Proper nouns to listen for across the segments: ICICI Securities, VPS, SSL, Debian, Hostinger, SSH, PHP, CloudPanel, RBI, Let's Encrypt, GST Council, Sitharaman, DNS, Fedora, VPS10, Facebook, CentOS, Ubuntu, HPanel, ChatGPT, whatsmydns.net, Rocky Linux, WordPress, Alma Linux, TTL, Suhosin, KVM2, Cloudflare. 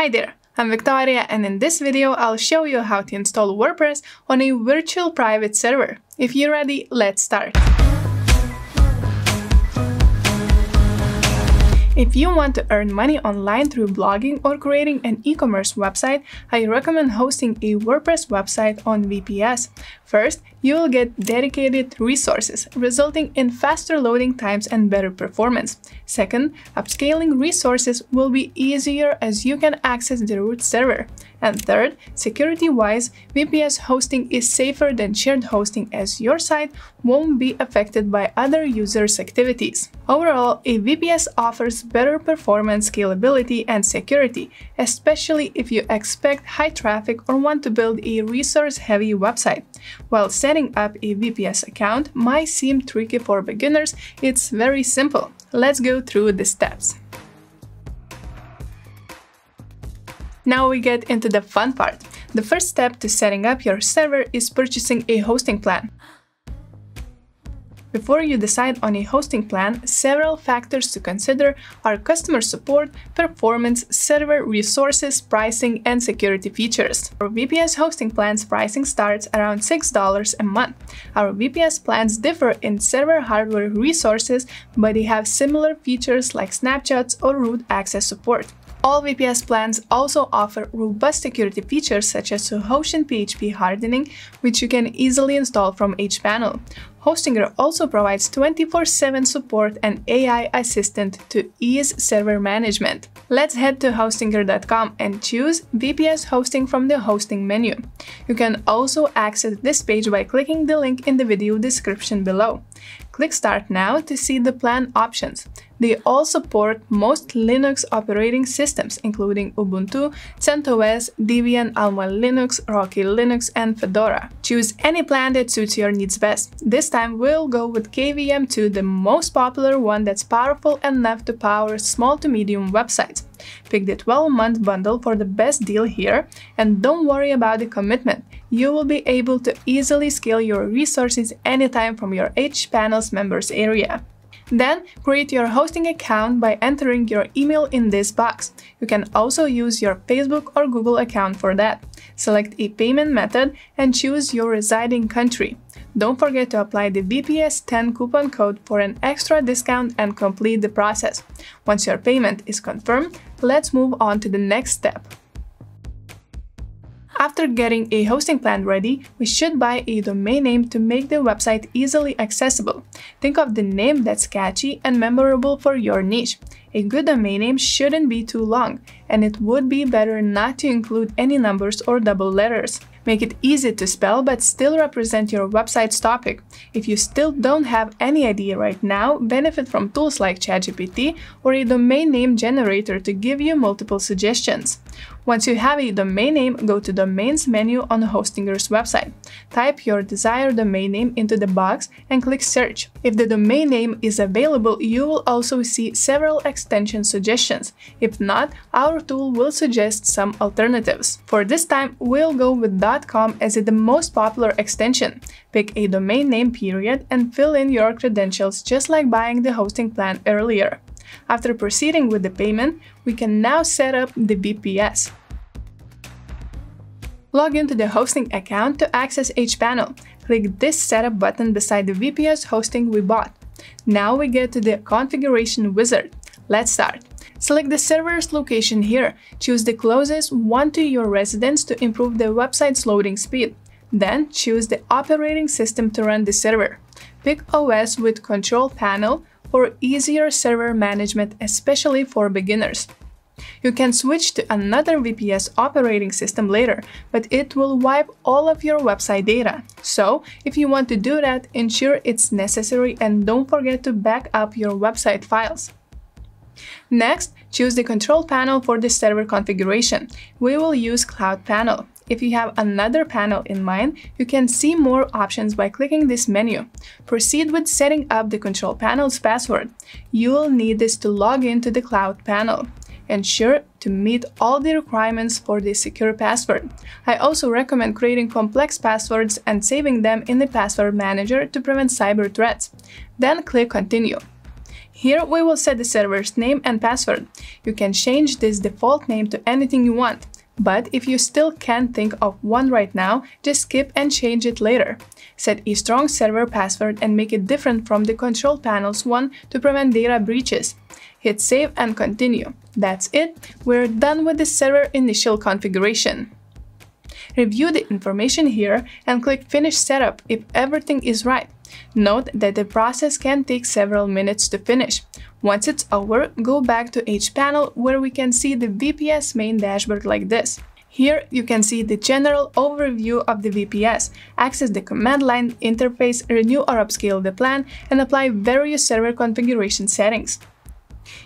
Hi there, I'm Victoria, and in this video I'll show you how to install WordPress on a virtual private server. If you're ready, let's start. If you want to earn money online through blogging or creating an e-commerce website, I recommend hosting a WordPress website on VPS. First, you'll get dedicated resources, resulting in faster loading times and better performance. Second, upscaling resources will be easier as you can access the root server. And third, security-wise, VPS hosting is safer than shared hosting as your site won't be affected by other users' activities. Overall, a VPS offers better performance, scalability, and security, especially if you expect high traffic or want to build a resource-heavy website. While setting up a VPS account might seem tricky for beginners, it's very simple. Let's go through the steps. Now we get into the fun part. The first step to setting up your server is purchasing a hosting plan. Before you decide on a hosting plan, several factors to consider are customer support, performance, server resources, pricing, and security features. Our VPS hosting plan's pricing starts around $6 a month. Our VPS plans differ in server hardware resources, but they have similar features like snapshots or root access support. All VPS plans also offer robust security features such as Suhosin PHP hardening, which you can easily install from HPanel. Hostinger also provides 24/7 support and AI assistant to ease server management. Let's head to hostinger.com and choose VPS hosting from the hosting menu. You can also access this page by clicking the link in the video description below. Click Start Now to see the plan options. They all support most Linux operating systems, including Ubuntu, CentOS, Debian, Alma Linux, Rocky Linux, and Fedora. Choose any plan that suits your needs best. This time we'll go with KVM2, the most popular one that's powerful enough to power small to medium websites. Pick the 12-month bundle for the best deal here, and don't worry about the commitment. You will be able to easily scale your resources anytime from your HPanel's members area. Then, create your hosting account by entering your email in this box. You can also use your Facebook or Google account for that. Select a payment method and choose your residing country. Don't forget to apply the VPS10 coupon code for an extra discount and complete the process. Once your payment is confirmed, let's move on to the next step. After getting a hosting plan ready, we should buy a domain name to make the website easily accessible. Think of the name that's catchy and memorable for your niche. A good domain name shouldn't be too long, and it would be better not to include any numbers or double letters. Make it easy to spell but still represent your website's topic. If you still don't have any idea right now, benefit from tools like ChatGPT or a domain name generator to give you multiple suggestions. Once you have a domain name, go to Domains menu on Hostinger's website. Type your desired domain name into the box and click Search. If the domain name is available, you will also see several extension suggestions. If not, our tool will suggest some alternatives. For this time, we'll go with .com as the most popular extension. Pick a domain name period and fill in your credentials just like buying the hosting plan earlier. After proceeding with the payment, we can now set up the VPS. Log into the hosting account to access HPanel. Click this setup button beside the VPS hosting we bought. Now we get to the configuration wizard. Let's start. Select the server's location here. Choose the closest one to your residence to improve the website's loading speed. Then choose the operating system to run the server. Pick OS with Control Panel for easier server management, especially for beginners. You can switch to another VPS operating system later, but it will wipe all of your website data. So, if you want to do that, ensure it's necessary and don't forget to back up your website files. Next, choose the control panel for the server configuration. We will use CloudPanel. If you have another panel in mind, you can see more options by clicking this menu. Proceed with setting up the control panel's password. You will need this to log into the CloudPanel. Ensure to meet all the requirements for the secure password. I also recommend creating complex passwords and saving them in the password manager to prevent cyber threats. Then click Continue. Here we will set the server's name and password. You can change this default name to anything you want, but if you still can't think of one right now, just skip and change it later. Set a strong server password and make it different from the control panel's one to prevent data breaches. Hit save and continue. That's it, we're done with the server initial configuration. Review the information here and click Finish Setup if everything is right. Note that the process can take several minutes to finish. Once it's over, go back to HPanel where we can see the VPS main dashboard like this. Here you can see the general overview of the VPS, access the command line interface, renew or upscale the plan, and apply various server configuration settings.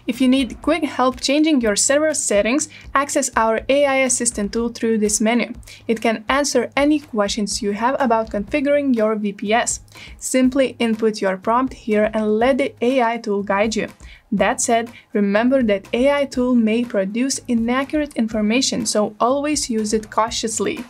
If you need quick help changing your server settings, access our AI assistant tool through this menu. It can answer any questions you have about configuring your VPS. Simply input your prompt here and let the AI tool guide you. That said, remember that AI tool may produce inaccurate information, so always use it cautiously.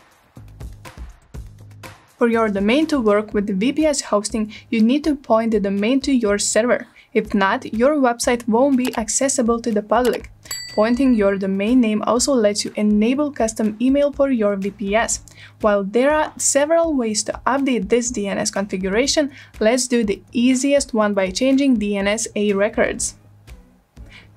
For your domain to work with the VPS hosting, you need to point the domain to your server. If not, your website won't be accessible to the public. Pointing your domain name also lets you enable custom email for your VPS. While there are several ways to update this DNS configuration, let's do the easiest one by changing DNS records.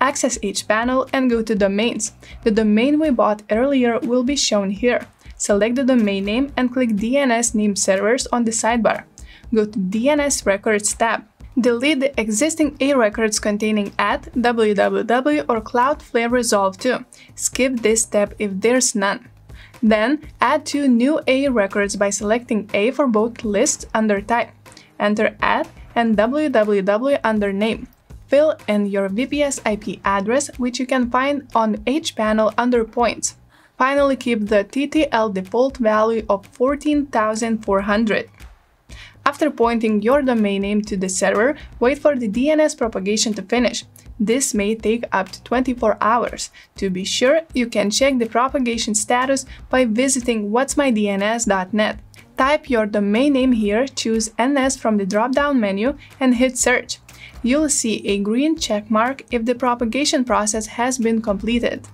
Access HPanel and go to Domains. The domain we bought earlier will be shown here. Select the domain name and click DNS Name Servers on the sidebar. Go to DNS Records tab. Delete the existing A records containing @www or Cloudflare resolve to. Skip this step if there's none. Then add two new A records by selecting A for both lists under type. Enter @ and www under name. Fill in your VPS IP address, which you can find on HPanel under points. Finally, keep the TTL default value of 14,400. After pointing your domain name to the server, wait for the DNS propagation to finish. This may take up to 24 hours. To be sure, you can check the propagation status by visiting whatsmydns.net. Type your domain name here, choose NS from the drop-down menu and hit search. You'll see a green check mark if the propagation process has been completed.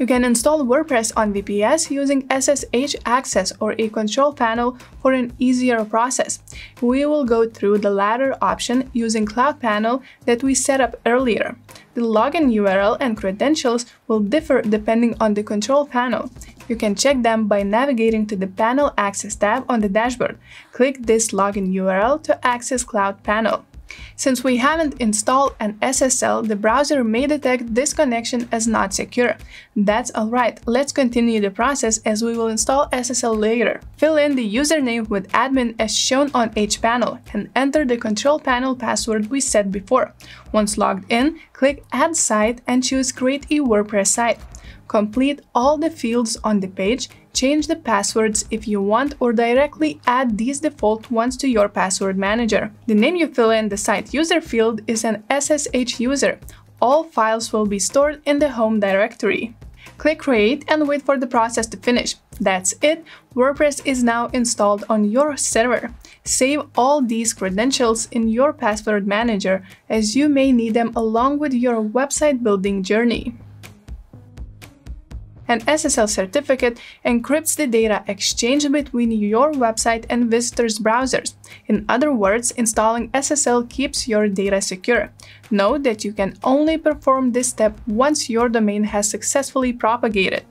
You can install WordPress on VPS using SSH access or a control panel for an easier process. We will go through the latter option using CloudPanel that we set up earlier. The login URL and credentials will differ depending on the control panel. You can check them by navigating to the Panel Access tab on the dashboard. Click this login URL to access CloudPanel. Since we haven't installed an SSL, the browser may detect this connection as not secure. That's alright, let's continue the process as we will install SSL later. Fill in the username with admin as shown on HPanel and enter the control panel password we set before. Once logged in, click Add Site and choose Create a WordPress Site. Complete all the fields on the page, change the passwords if you want or directly add these default ones to your password manager. The name you fill in the site user field is an SSH user. All files will be stored in the home directory. Click Create and wait for the process to finish. That's it, WordPress is now installed on your server. Save all these credentials in your password manager as you may need them along with your website building journey. An SSL certificate encrypts the data exchanged between your website and visitors' browsers. In other words, installing SSL keeps your data secure. Note that you can only perform this step once your domain has successfully propagated.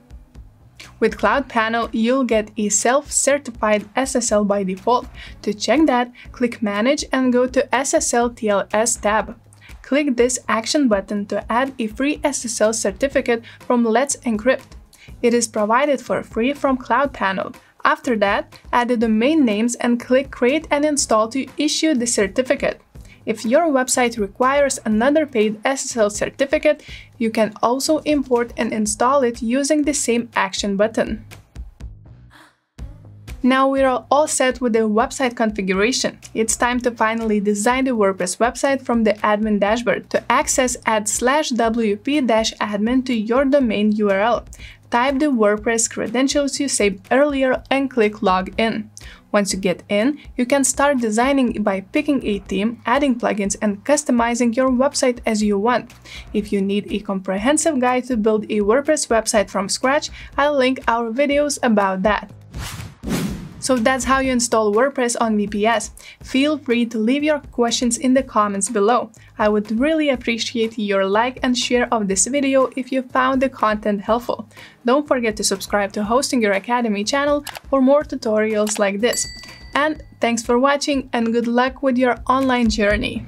With CloudPanel, you'll get a self-certified SSL by default. To check that, click Manage and go to SSL TLS tab. Click this action button to add a free SSL certificate from Let's Encrypt. It is provided for free from CloudPanel. After that, add the domain names and click Create and Install to issue the certificate. If your website requires another paid SSL certificate, you can also import and install it using the same action button. Now we are all set with the website configuration. It's time to finally design the WordPress website from the admin dashboard. To access add /wp-admin to your domain URL. Type the WordPress credentials you saved earlier and click Login. Once you get in, you can start designing by picking a theme, adding plugins, and customizing your website as you want. If you need a comprehensive guide to build a WordPress website from scratch, I'll link our videos about that. So that's how you install WordPress on VPS. Feel free to leave your questions in the comments below. I would really appreciate your like and share of this video if you found the content helpful. Don't forget to subscribe to Hostinger Academy channel for more tutorials like this. And thanks for watching and good luck with your online journey.